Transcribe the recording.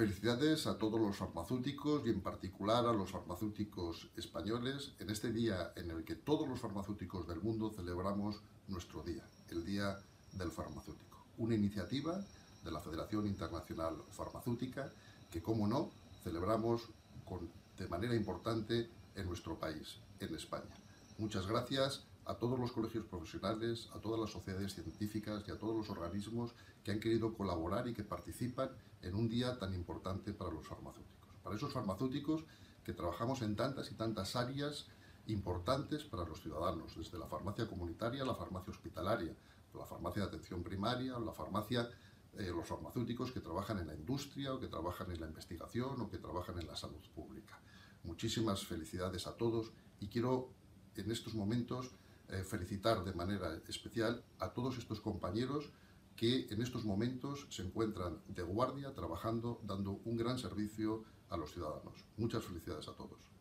Felicidades a todos los farmacéuticos y en particular a los farmacéuticos españoles en este día en el que todos los farmacéuticos del mundo celebramos nuestro día, el Día del Farmacéutico. Una iniciativa de la Federación Internacional Farmacéutica que, como no, celebramos de manera importante en nuestro país, en España. Muchas gracias a todos los colegios profesionales, a todas las sociedades científicas y a todos los organismos que han querido colaborar y que participan en un día tan importante para los farmacéuticos. Para esos farmacéuticos que trabajamos en tantas y tantas áreas importantes para los ciudadanos, desde la farmacia comunitaria, la farmacia hospitalaria, la farmacia de atención primaria, la farmacia, los farmacéuticos que trabajan en la industria o que trabajan en la investigación o que trabajan en la salud pública. Muchísimas felicidades a todos y quiero en estos momentos felicitar de manera especial a todos estos compañeros que en estos momentos se encuentran de guardia, trabajando, dando un gran servicio a los ciudadanos. Muchas felicidades a todos.